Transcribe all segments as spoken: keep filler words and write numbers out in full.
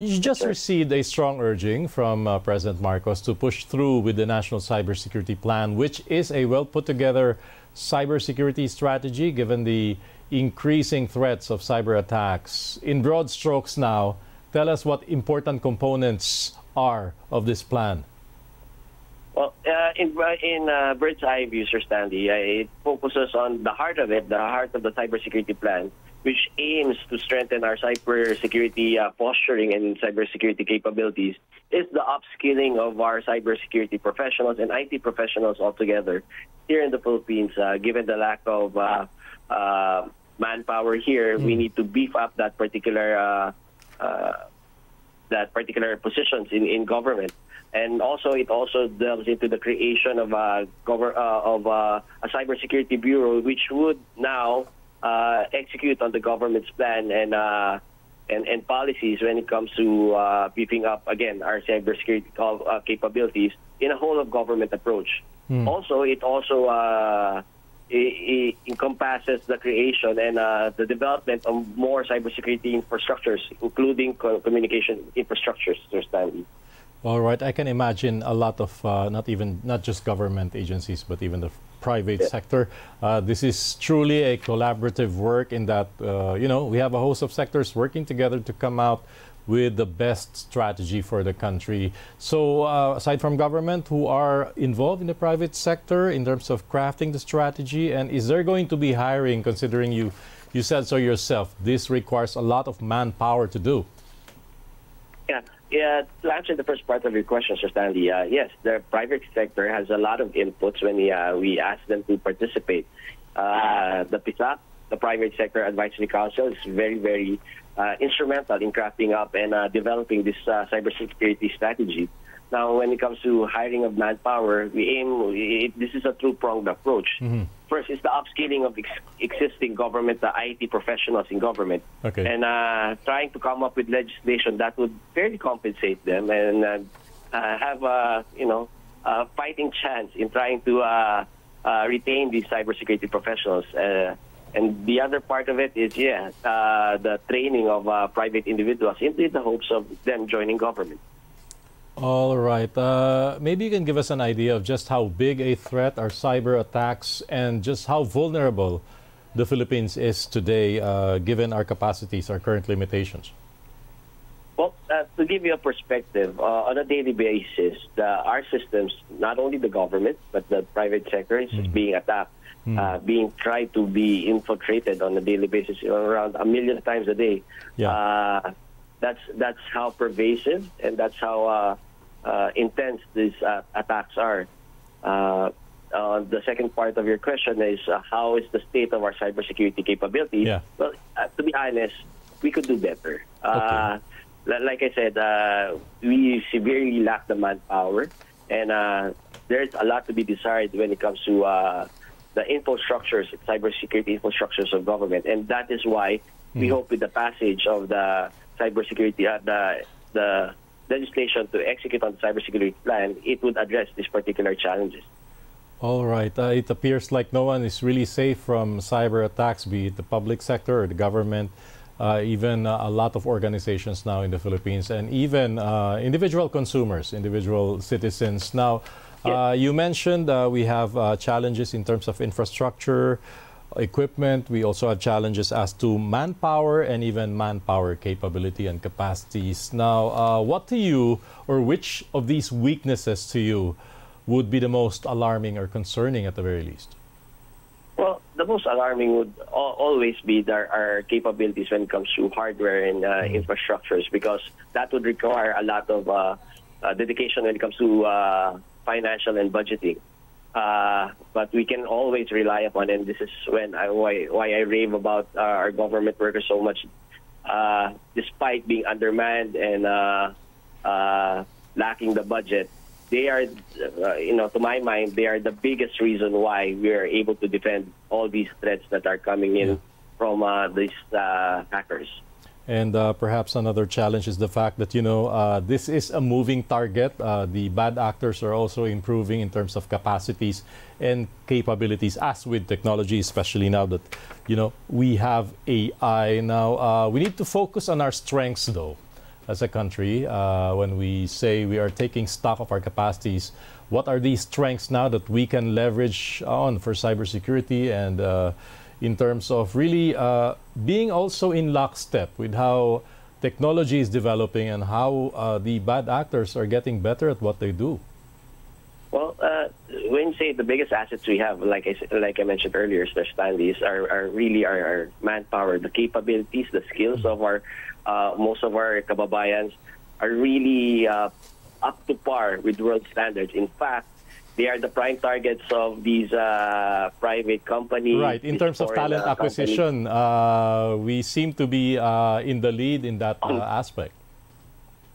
You just received a strong urging from uh, President Marcos to push through with the National Cybersecurity Plan, which is a well-put-together cybersecurity strategy given the increasing threats of cyber attacks. In broad strokes now, tell us what important components are of this plan. Well, uh, in, in uh, bird's eye view, Sir Stanley, uh, it focuses on the heart of it, the heart of the cybersecurity plan, which aims to strengthen our cybersecurity uh, posturing and cybersecurity capabilities, is the upskilling of our cybersecurity professionals and I T professionals altogether here in the Philippines. Uh, given the lack of uh, uh, manpower here, mm. we need to beef up that particular uh, uh, that particular positions in, in government. And also, it also delves into the creation of a cover uh, of a, a cybersecurity bureau, which would now Uh, execute on the government's plan and, uh, and and policies when it comes to uh, beefing up, again, our cybersecurity uh, capabilities in a whole-of-government approach. Mm. Also, it also uh, it, it encompasses the creation and uh, the development of more cybersecurity infrastructures, including co communication infrastructures, Sir Stanley. All right. I can imagine a lot of uh, not even not just government agencies, but even the private yeah. sector. Uh, this is truly a collaborative work in that, uh, you know, we have a host of sectors working together to come out with the best strategy for the country. So uh, aside from government, who are involved in the private sector in terms of crafting the strategy, and is there going to be hiring, considering you, you said so yourself, this requires a lot of manpower to do? Yeah. Yeah, to answer the first part of your question, Sir Stanley, uh, yes, the private sector has a lot of inputs when we, uh, we ask them to participate. Uh, the PISA, the Private Sector Advisory Council, is very, very uh, instrumental in crafting up and uh, developing this uh, cybersecurity strategy. Now, when it comes to hiring of manpower, we aim, it, this is a two-pronged approach. Mm-hmm. First is the upskilling of ex existing government, the I T professionals in government, okay. and uh, trying to come up with legislation that would fairly compensate them and uh, uh, have a you know a fighting chance in trying to uh, uh, retain these cybersecurity professionals. Uh, and the other part of it is yeah, uh, the training of uh, private individuals in the hopes of them joining government. All right. Uh, maybe you can give us an idea of just how big a threat are cyber attacks and just how vulnerable the Philippines is today, uh, given our capacities, our current limitations. Well, uh, to give you a perspective, uh, on a daily basis, the, our systems, not only the government, but the private sector is mm. being attacked, mm. uh, being tried to be infiltrated on a daily basis around a million times a day. Yeah. Uh, that's, that's how pervasive and that's how... Uh, Uh, intense these uh, attacks are. Uh, uh, the second part of your question is uh, how is the state of our cybersecurity capability? Yeah. Well, uh, to be honest, we could do better. Uh, okay. Like I said, uh, we severely lack the manpower, and uh, there's a lot to be desired when it comes to uh, the infrastructures, cybersecurity infrastructures of government, and that is why mm-hmm. we hope with the passage of the cybersecurity, uh, the the legislation to execute on the cybersecurity plan, it would address these particular challenges. All right. Uh, it appears like no one is really safe from cyber attacks, be it the public sector or the government, uh, even uh, a lot of organizations now in the Philippines, and even uh, individual consumers, individual citizens. Now, uh, yes. you mentioned uh, we have uh, challenges in terms of infrastructure, equipment. We also have challenges as to manpower and even manpower capability and capacities. Now, uh, what to you, or which of these weaknesses to you would be the most alarming or concerning at the very least? Well, the most alarming would al always be there our capabilities when it comes to hardware and uh, mm-hmm. infrastructures, because that would require a lot of uh, uh, dedication when it comes to uh, financial and budgeting. Uh, but we can always rely upon, and this is when I, why, why I rave about uh, our government workers so much, uh, despite being undermanned and uh, uh, lacking the budget, they are, uh, you know, to my mind, they are the biggest reason why we are able to defend all these threats that are coming in yeah. from uh, these uh, hackers. And uh, perhaps another challenge is the fact that, you know, uh, this is a moving target. Uh, the bad actors are also improving in terms of capacities and capabilities, as with technology, especially now that, you know, we have A I. Now, uh, we need to focus on our strengths, though. as a country, uh, when we say we are taking stock of our capacities, what are these strengths now that we can leverage on for cybersecurity and uh, in terms of really uh, being also in lockstep with how technology is developing and how uh, the bad actors are getting better at what they do? Well, uh, when you say the biggest assets we have, like I, like I mentioned earlier, Sir Stanley's, are, are really our, our manpower, the capabilities, the skills of our, uh, most of our kababayans are really uh, up to par with world standards. In fact, they are the prime targets of these uh, private companies. Right. In terms of talent uh, acquisition, uh, we seem to be uh, in the lead in that uh, aspect.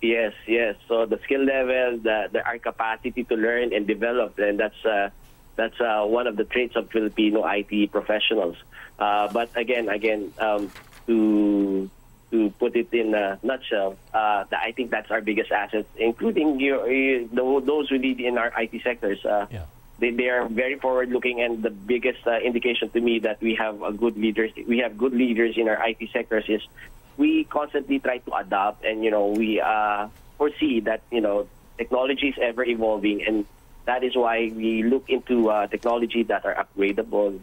Yes, yes. So the skill level, the, the our capacity to learn and develop, and that's uh, that's uh, one of the traits of Filipino I T professionals. Uh, but again, again, um, to to put it in a nutshell, uh, the, I think that's our biggest asset, including your, your, the, those we lead in our I T sectors. Uh, yeah. They, they are very forward-looking, and the biggest uh, indication to me that we have a good leaders, we have good leaders in our I T sectors is. We constantly try to adapt, and you know we uh, foresee that you know technology is ever evolving, and that is why we look into uh, technology that are upgradable,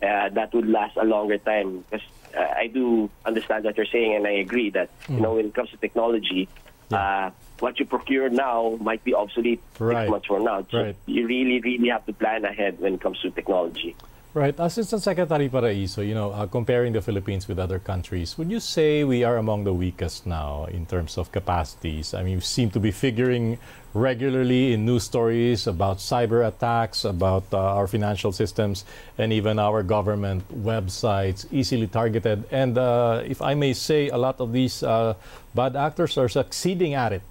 uh, that would last a longer time. Because uh, I do understand what you're saying, and I agree that mm. you know when it comes to technology, yeah. uh, what you procure now might be obsolete right. six months from now. So right. you really, really have to plan ahead when it comes to technology. Right. Assistant Secretary Paraiso, you know, uh, comparing the Philippines with other countries, would you say we are among the weakest now in terms of capacities? I mean, we seem to be figuring regularly in news stories about cyber attacks, about uh, our financial systems, and even our government websites easily targeted. And uh, if I may say, a lot of these uh, bad actors are succeeding at it.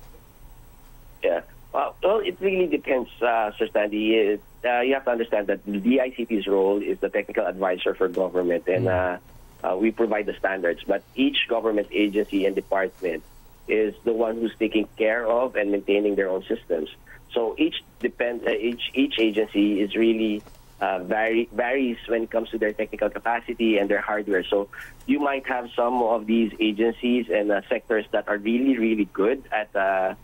Yeah. Well, it really depends, uh, Sir Stanley. Uh, you have to understand that the D I C T's role is the technical advisor for government, and uh, uh, we provide the standards. But each government agency and department is the one who's taking care of and maintaining their own systems. So each depend, uh, each each agency is really uh, vary, varies when it comes to their technical capacity and their hardware. So you might have some of these agencies and uh, sectors that are really, really good at uh,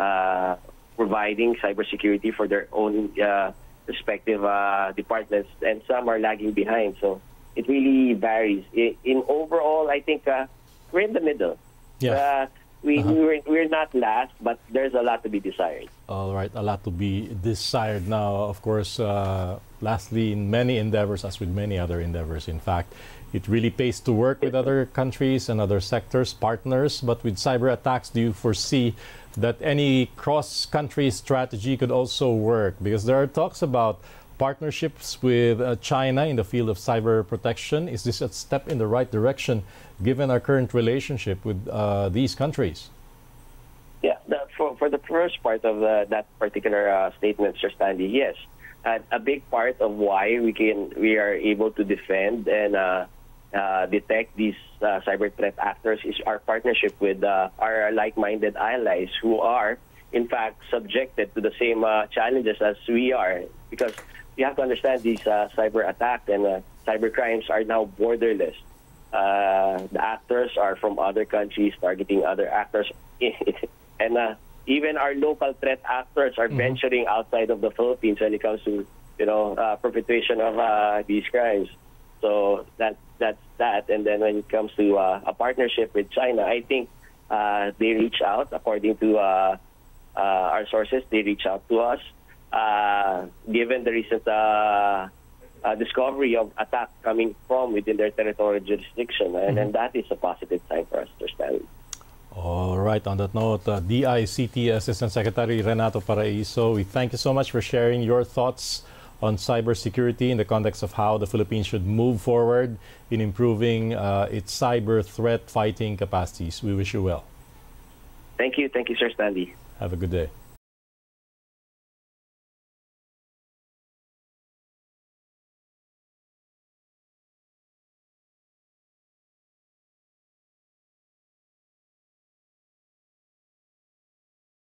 uh, providing cybersecurity for their own. Uh, respective uh, departments, and some are lagging behind. So it really varies. In, in overall, I think uh, we're in the middle. Yeah. Uh, we, uh-huh. we're, we're not last, but there's a lot to be desired. All right, a lot to be desired now. Of course, uh, lastly, in many endeavors, as with many other endeavors, in fact, it really pays to work with other countries and other sectors, partners. But with cyber attacks, do you foresee that any cross-country strategy could also work? Because there are talks about partnerships with uh, China in the field of cyber protection. Is this a step in the right direction, given our current relationship with uh, these countries? Yeah, the, for, for the first part of the, that particular uh, statement, Sir Stanley, yes. Uh, a big part of why we, can, we are able to defend and uh, Uh, detect these uh, cyber threat actors is our partnership with uh, our like-minded allies who are, in fact, subjected to the same uh, challenges as we are. Because you have to understand these uh, cyber attacks and uh, cyber crimes are now borderless. Uh, the actors are from other countries targeting other actors. And uh, even our local threat actors are mm-hmm. venturing outside of the Philippines when it comes to, you know, uh, perpetration of uh, these crimes. So that that's that. And then when it comes to uh, a partnership with China, I think uh, they reach out, according to uh, uh, our sources, they reach out to us. Uh, given the recent uh, uh, discovery of attack coming from within their territorial jurisdiction, and then that is a positive sign for us to understand. All right. On that note, uh, D I C T Assistant Secretary Renato Paraiso, we thank you so much for sharing your thoughts on cybersecurity in the context of how the Philippines should move forward in improving uh, its cyber threat fighting capacities. We wish you well. Thank you. Thank you, Sir Stanley. Have a good day.